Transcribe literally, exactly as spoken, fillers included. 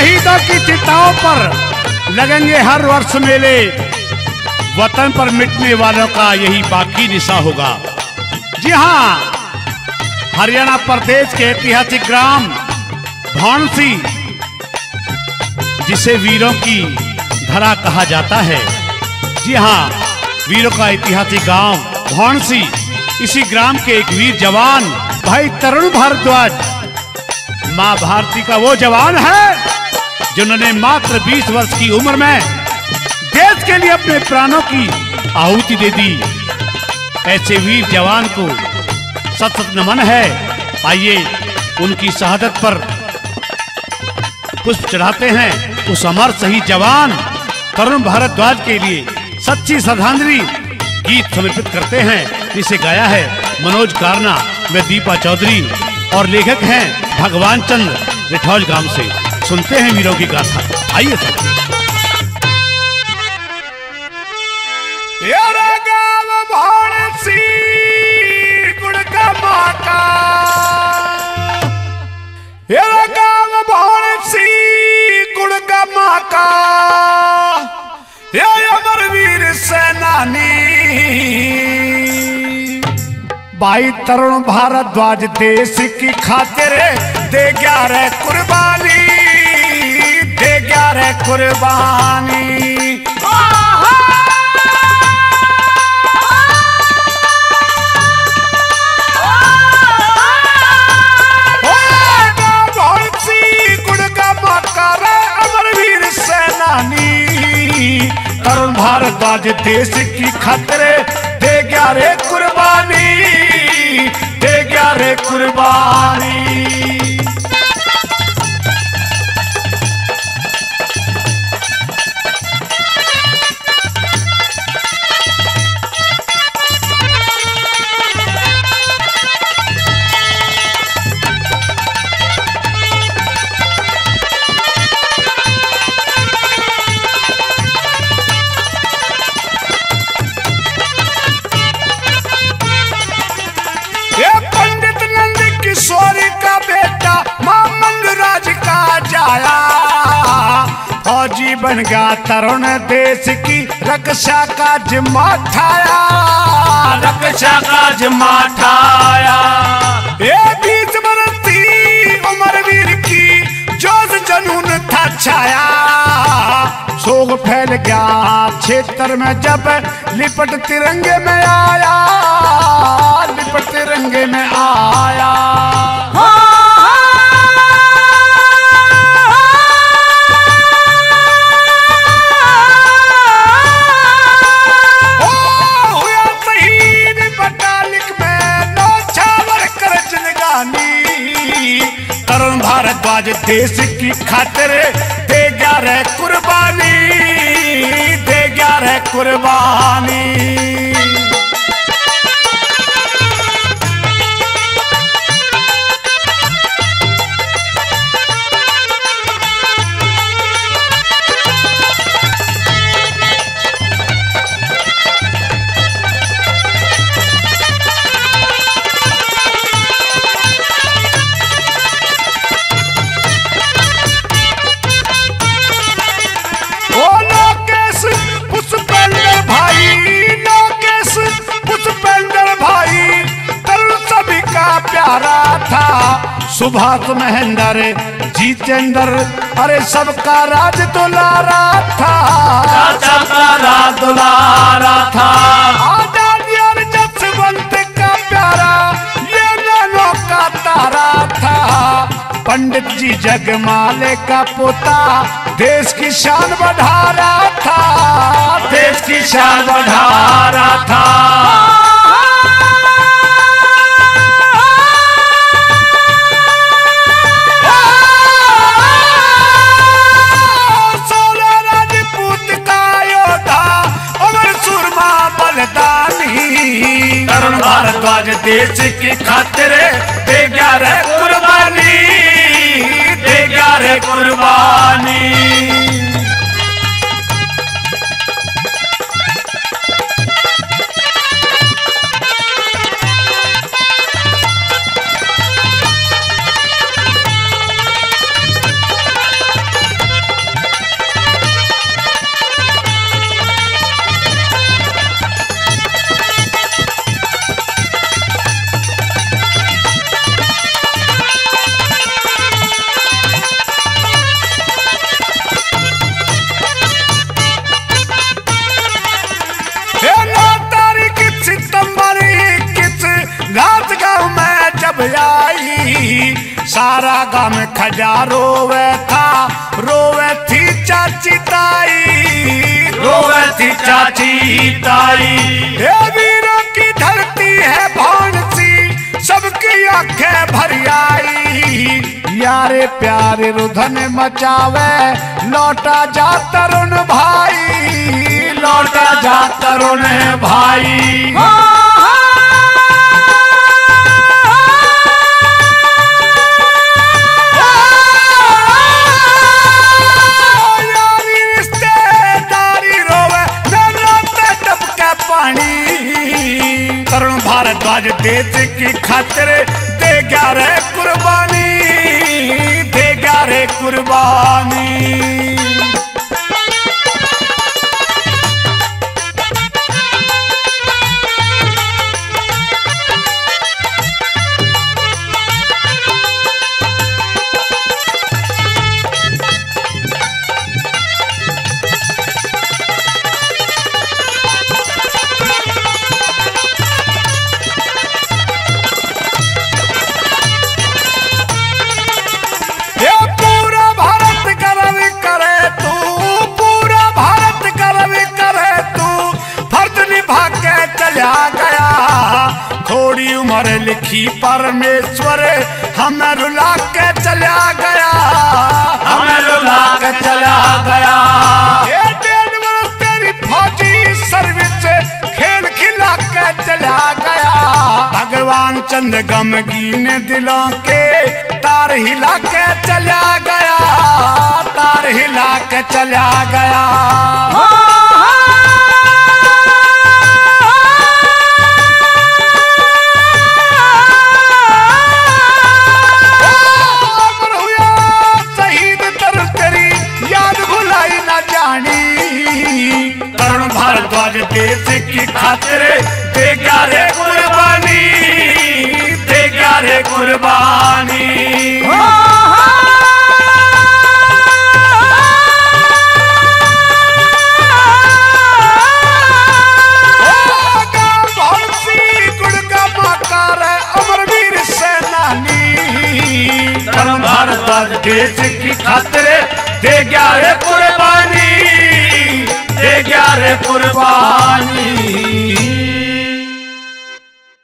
शहीदों की चिताओं पर लगेंगे हर वर्ष मेले, वतन पर मिटने वालों का यही बाकी निशा होगा। जी हाँ, हरियाणा प्रदेश के ऐतिहासिक ग्राम भोंडसी, जिसे वीरों की धरा कहा जाता है। जी हाँ, वीरों का ऐतिहासिक गांव भोंडसी, इसी ग्राम के एक वीर जवान भाई तरुण भारद्वाज मां भारती का वो जवान है जिन्होंने मात्र बीस वर्ष की उम्र में देश के लिए अपने प्राणों की आहुति दे दी। ऐसे वीर जवान को सत सत नमन है। आइए उनकी शहादत पर पुष्प चढ़ाते हैं। उस अमर शहीद जवान तरुण भारद्वाज के लिए सच्ची श्रद्धांजलि गीत समर्पित करते हैं, जिसे गाया है मनोज कार्ना में दीपा चौधरी और लेखक हैं भगवानचंद खटाना से। सुनते हैं वीरों की गाथा। आइए भाई तरुण भारद्वाज देश की खातिर दे ग्यारह कुर्बानी, दे ग्यारह कुर्बानी। भोंडसी गुड़ का माकार अमरवीर सेनानी, तरुण भारद्वाज देश की खातिर दे ग्यारह कुर्बानी, दे ग्यारह कुर्बानी। बन गया तरुण देश की रक्षा का जिम्मा ठाया, रक्षा का जिम्मा ठाया। ये बीस बरस थी उम्र वीर की, जोश जुनून था छाया। शोक फैल गया क्षेत्र में जब लिपट तिरंगे में आया, लिपट तिरंगे में आया। भारद्वाज देश की खातिर दे ग्यारह कुर्बानी, दे ग्यारह कुर्बानी। सुभाष महेंद्र जीतेंद्र अरे सबका राज दुलारा था, सबका राज दुलारा था। आजादी और जसवंत का प्यारा, ये नैनों का तारा था। पंडित जी जगमाले का पोता, देश की शान बढ़ा रहा था, देश की शान बढ़ा रहा था। भारद्वाज देश की खातिर दे ग्यारह कुर्बानी, दे ग्यारह कुर्बानी। सारा गम खजा रोवे था, रोवे थी चाची ताई, रोवे थी चाची ताई। हे वीरों की धरती है भोंडसी, सबकी आंखें भरी आई। यारे प्यारे रुधन मचावे, लौटा जा तरुण भाई, लौटा जा तरुण भाई। यारी रिश्तेदारी रोवे न रोते टपके पानी। तरुण भारद्वाज देश की खातिर दे गया रे कुर्बानी, दे गया रे कुर्बानी। थोड़ी उम्र लिखी परमेश्वर हमें रुला के चला गया, हमें रुला के चला गया। ये डेढ़ वर्ष तेरी फौजी सर्विस खेल खिला के चला गया। भगवानचंद गमगीन दिलों के तार हिला के चला गया, तार हिला के चला गया। देश की खातिर दे गया रे कुर्बानी, दे गया रे कुर्बानी। भोंडसी गुण का माकार है अमरवीर सेनानी। तरुण भारद्वाज देश की खातिर दे गया रे कुर्बानी, दे गया रे कुर्बानी।